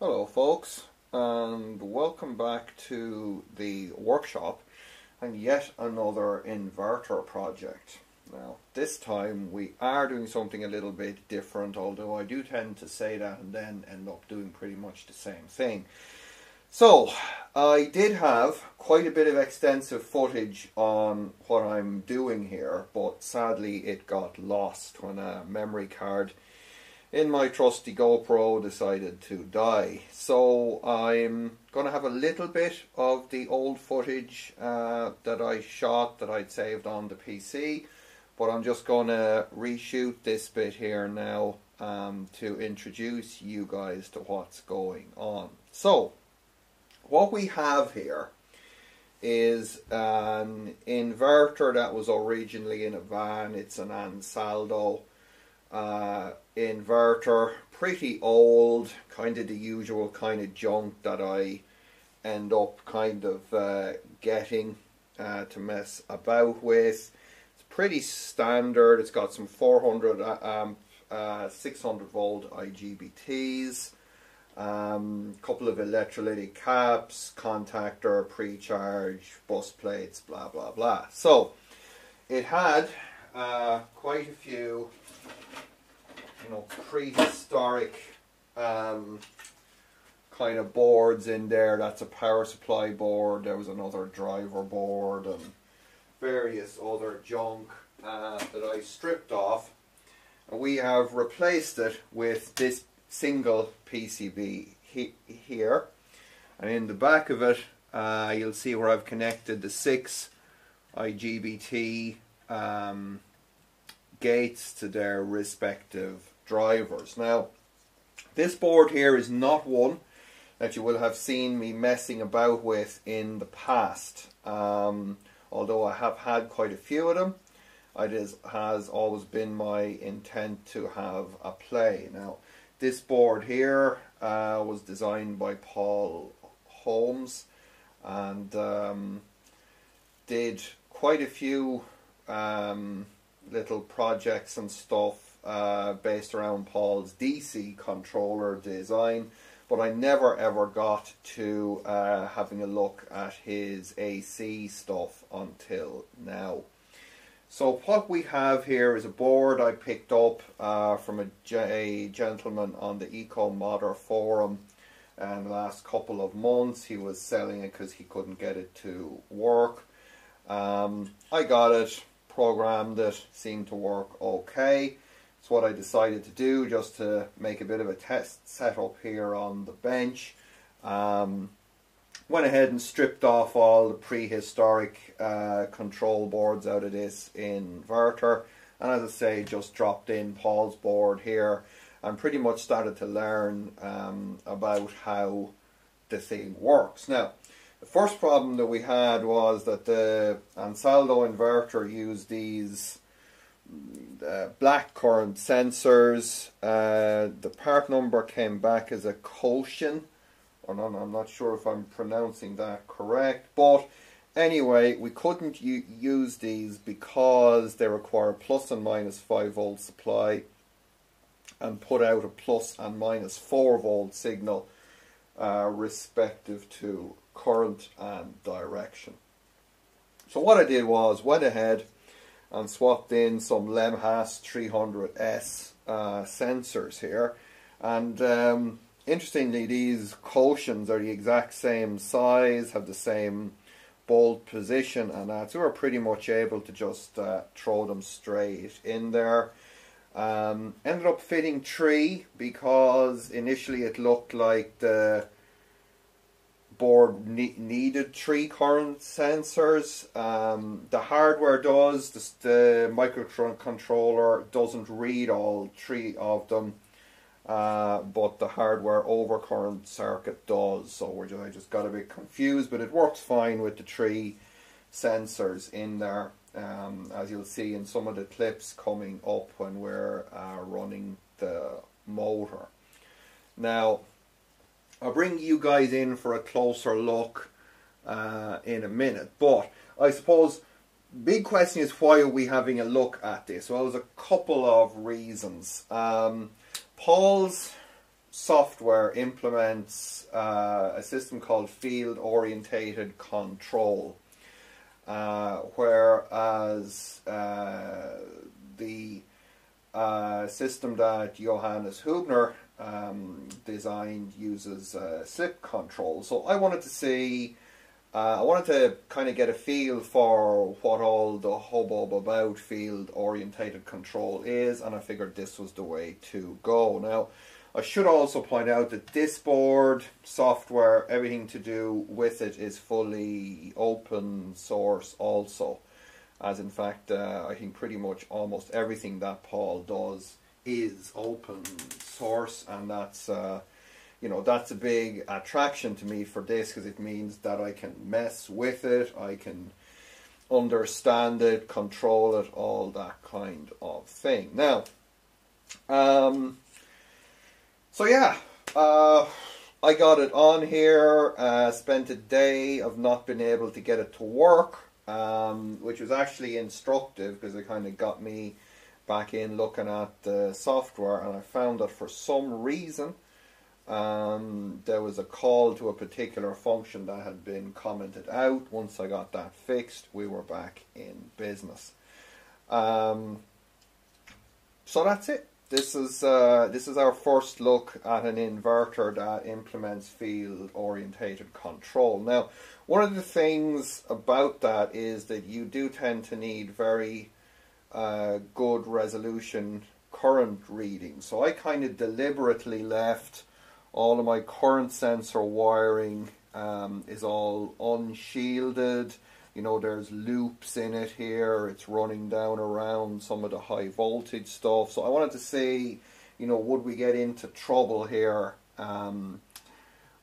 Hello folks, and welcome back to the workshop and yet another inverter project. Now this time we are doing something a little bit different, although I do tend to say that and then end up doing pretty much the same thing. So I did have quite a bit of extensive footage on what I'm doing here, but sadly it got lost when a memory card in my trusty GoPro decided to die. So I'm going to have a little bit of the old footage that I shot, that I'd saved on the PC, but I'm just going to reshoot this bit here now to introduce you guys to what's going on. So what we have here is an inverter that was originally in a van. It's an Ansaldo inverter, pretty old, kind of the usual kind of junk that I end up kind of getting to mess about with. It's pretty standard. It's got some 400 amp, 600 volt IGBTs, couple of electrolytic caps, contactor, pre-charge, bus plates, blah blah blah. So it had quite a few, you know, prehistoric kind of boards in there. That's a power supply board, there was another driver board and various other junk that I stripped off, and we have replaced it with this single PCB here, and in the back of it you'll see where I've connected the 6 IGBT gates to their respective drivers. Now this board here is not one that you will have seen me messing about with in the past, although I have had quite a few of them. It has always been my intent to have a play. Now this board here was designed by Paul Holmes, and did quite a few little projects and stuff based around Paul's DC controller design, but I never ever got to having a look at his AC stuff until now. So what we have here is a board I picked up from a gentleman on the EcoModder forum, and last couple of months he was selling it because he couldn't get it to work. I got it, programmed it, seemed to work okay. It's what I decided to do just to make a bit of a test setup here on the bench. Went ahead and stripped off all the prehistoric control boards out of this inverter, and as I say, just dropped in Paul's board here and pretty much started to learn about how the thing works. Now the first problem that we had was that the Ansaldo inverter used these black current sensors. The part number came back as a quotient, or no, I'm not sure if I'm pronouncing that correct, but anyway, we couldn't use these because they require plus and minus 5 volt supply and put out a plus and minus 4 volt signal respective to current and direction. So what I did was went ahead and swapped in some Lemhas 300S sensors here, and interestingly these quotients are the exact same size, have the same bolt position and that, so we're pretty much able to just throw them straight in there. Ended up fitting 3 because initially it looked like the board needed 3 current sensors. The hardware does, the microcontroller doesn't read all 3 of them, but the hardware overcurrent circuit does, so I just got a bit confused, but it works fine with the 3 sensors in there, as you'll see in some of the clips coming up when we're running the motor. Now I'll bring you guys in for a closer look in a minute. But I suppose big question is, why are we having a look at this? Well, there's a couple of reasons. Paul's software implements a system called field-orientated control, whereas the system that Johannes Hübner designed uses slip control. So I wanted to see, I wanted to kind of get a feel for what all the hubbub about field-orientated control is, and I figured this was the way to go. Now, I should also point out that this board, software, everything to do with it is fully open source also. As in fact, I think pretty much almost everything that Paul does is open source, and that's, you know, that's a big attraction to me for this, because it means that I can mess with it, I can understand it, control it, all that kind of thing. Now, so yeah, I got it on here, spent a day of not being able to get it to work, which was actually instructive, because it kind of got me back in looking at the software, and I found that for some reason there was a call to a particular function that had been commented out. Once I got that fixed, we were back in business. So that's it. This is our first look at an inverter that implements field-orientated control. Now, one of the things about that is that you do tend to need very good resolution current readings. So I kind of deliberately left all of my current sensor wiring is all unshielded. You know, there's loops in it here, it's running down around some of the high voltage stuff. So I wanted to see, you know, would we get into trouble here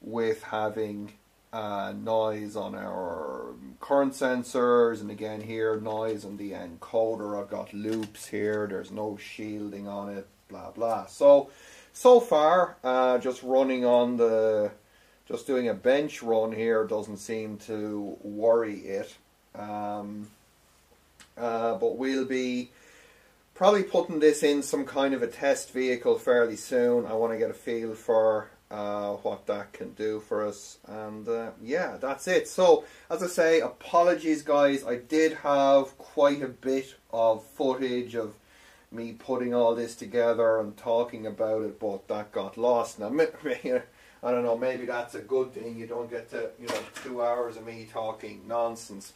with having noise on our current sensors, and again here, noise on the encoder. I've got loops here, there's no shielding on it, blah, blah. So far, just running on the... Just doing a bench run here doesn't seem to worry it, but we'll be probably putting this in some kind of a test vehicle fairly soon. I want to get a feel for what that can do for us, and yeah, that's it. So, as I say, apologies guys, I did have quite a bit of footage of me putting all this together and talking about it, but that got lost. Now, I don't know, maybe that's a good thing. You don't get to, you know, 2 hours of me talking nonsense.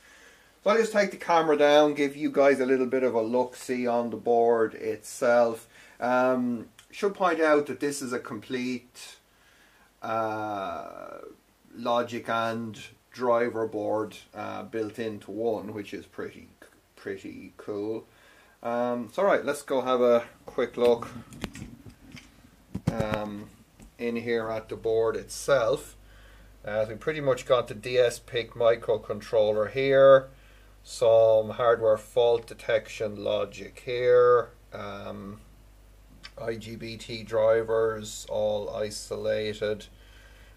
So I'll just take the camera down, give you guys a little bit of a look-see on the board itself. Should point out that this is a complete logic and driver board built into one, which is pretty cool. So alright, let's go have a quick look. In here at the board itself. So we pretty much got the DSPIC microcontroller here, some hardware fault detection logic here, IGBT drivers all isolated.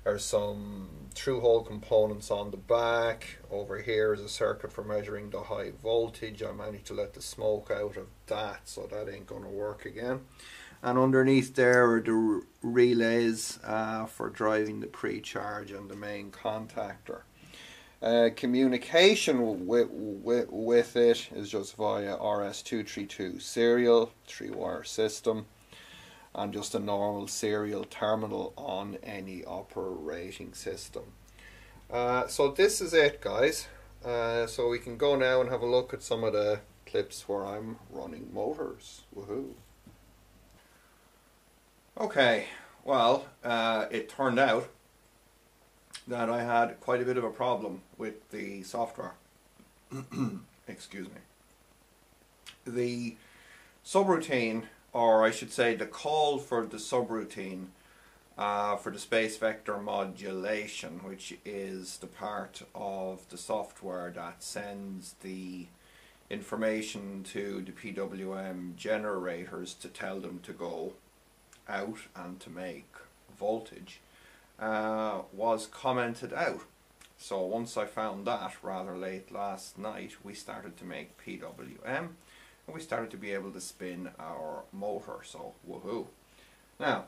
There's some through-hole components on the back. Over here is a circuit for measuring the high voltage. I managed to let the smoke out of that, so that ain't going to work again. And underneath there are the relays for driving the pre-charge and the main contactor. Communication with it is just via RS-232 serial, 3-wire system, and just a normal serial terminal on any operating system. So this is it guys. So we can go now and have a look at some of the clips where I'm running motors. Woohoo! Okay, well, it turned out that I had quite a bit of a problem with the software. Excuse me. The subroutine, or I should say the call for the subroutine for the space vector modulation, which is the part of the software that sends the information to the PWM generators to tell them to go out and to make voltage, was commented out. So once I found that, rather late last night, we started to make PWM, and we started to be able to spin our motor, so woohoo. Now,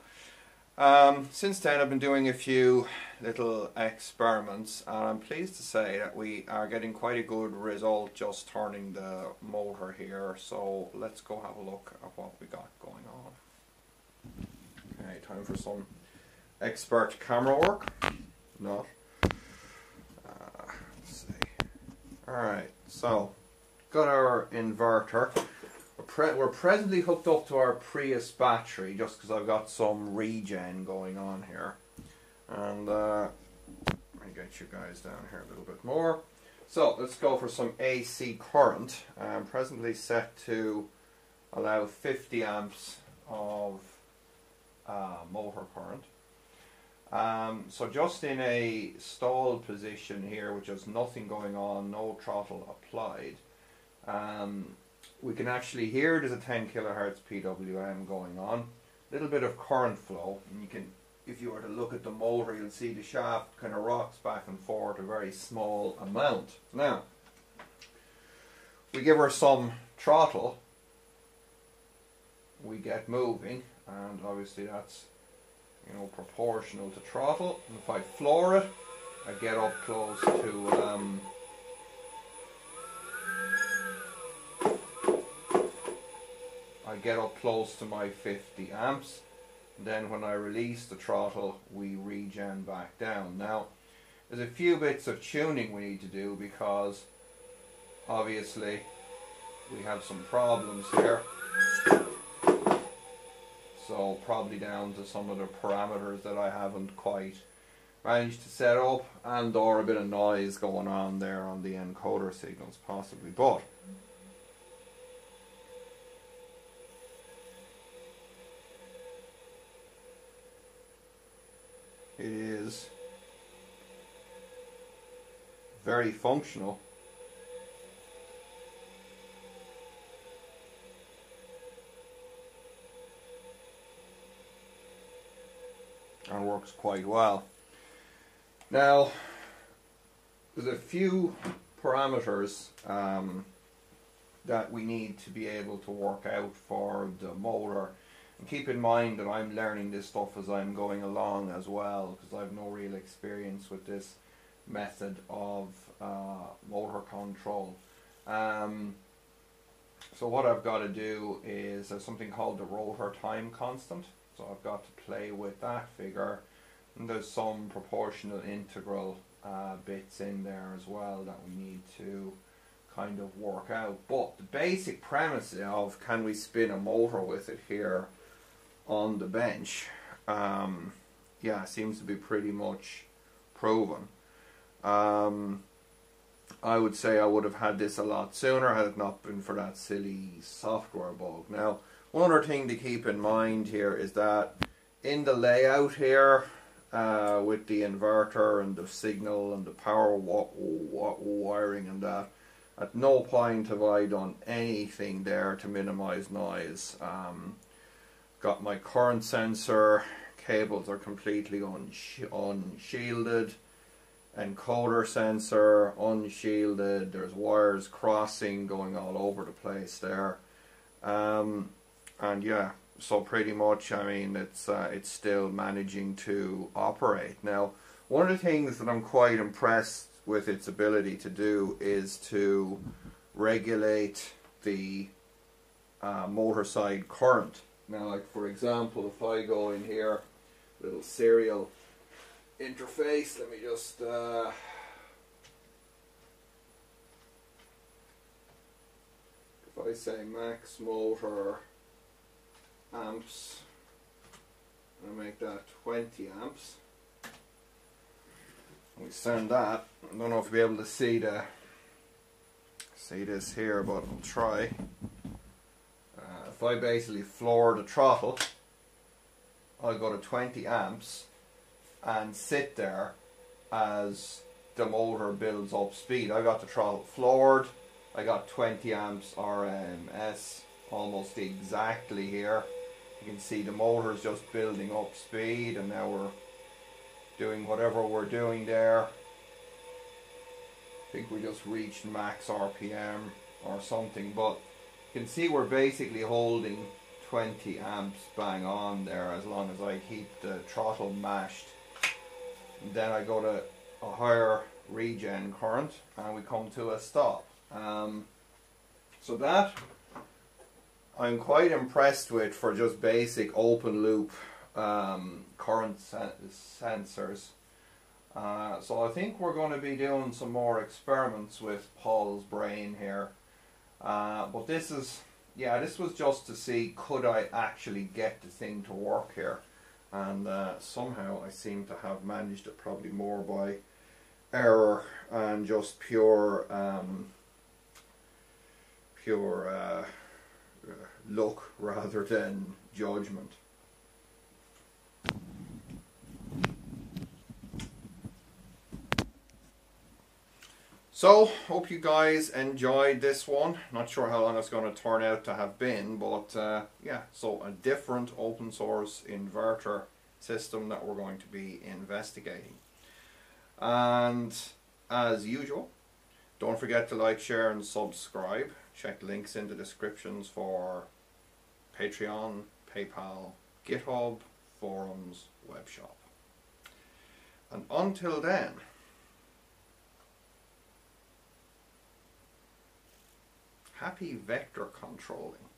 since then I've been doing a few little experiments, and I'm pleased to say that we are getting quite a good result just turning the motor here. So let's go have a look at what we got going on. Okay, time for some expert camera work. No. Let's see. Alright, so got our inverter. We're presently hooked up to our Prius battery just because I've got some regen going on here, and let me get you guys down here a little bit more. So let's go for some AC current. I'm presently set to allow 50 amps of motor current. So just in a stalled position here, which has nothing going on, no throttle applied, we can actually hear there's a 10 kilohertz PWM going on, a little bit of current flow, and you can, if you were to look at the motor, you'll see the shaft kind of rocks back and forth a very small amount. Now, we give her some throttle, we get moving, and obviously that's, you know, proportional to throttle. And if I floor it, I get up close to my 50 amps. And then when I release the throttle, we regen back down. Now, there's a few bits of tuning we need to do because obviously we have some problems here. So probably down to some of the parameters that I haven't quite managed to set up, and or a bit of noise going on there on the encoder signals possibly. But it is very functional. And works quite well. Now, there's a few parameters that we need to be able to work out for the motor. And keep in mind that I'm learning this stuff as I'm going along as well, because I've no real experience with this method of motor control. So what I've got to do is there's something called the rotor time constant. So I've got to play with that figure, and there's some proportional integral bits in there as well that we need to kind of work out. But the basic premise of can we spin a motor with it here on the bench, yeah, seems to be pretty much proven. I would say I would have had this a lot sooner had it not been for that silly software bug. Now, one other thing to keep in mind here is that in the layout here, with the inverter and the signal and the power wiring and that, at no point have I done anything there to minimize noise. Got my current sensor, cables are completely unshielded, encoder sensor unshielded, there's wires crossing going all over the place there. And yeah, so pretty much, I mean, it's still managing to operate. Now, one of the things that I'm quite impressed with its ability to do is to regulate the motor side current. Now, like for example, if I go in here, little serial interface, let me just if I say max motor amps, I make that 20 amps. We send that. I don't know if you'll be able to see the this here, but I'll try. If I basically floor the throttle, I'll go to 20 amps and sit there as the motor builds up speed. I got the throttle floored. I got 20 amps RMS almost exactly here. You can see the motor's just building up speed, and now we're doing whatever we're doing there. I think we just reached max RPM or something, but you can see we're basically holding 20 amps bang on there as long as I keep the throttle mashed. And then I go to a higher regen current and we come to a stop. So that I'm quite impressed with for just basic open loop current sensors. So I think we're going to be doing some more experiments with Paul's brain here. But this is, yeah, this was just to see could I actually get the thing to work here. And somehow I seem to have managed it, probably more by error and just pure luck rather than judgment. So, hope you guys enjoyed this one. Not sure how long it's going to turn out to have been, but yeah, so a different open source inverter system that we're going to be investigating. And as usual, don't forget to like, share and subscribe. Check links in the descriptions for Patreon, PayPal, GitHub, forums, webshop. And until then, happy vector controlling.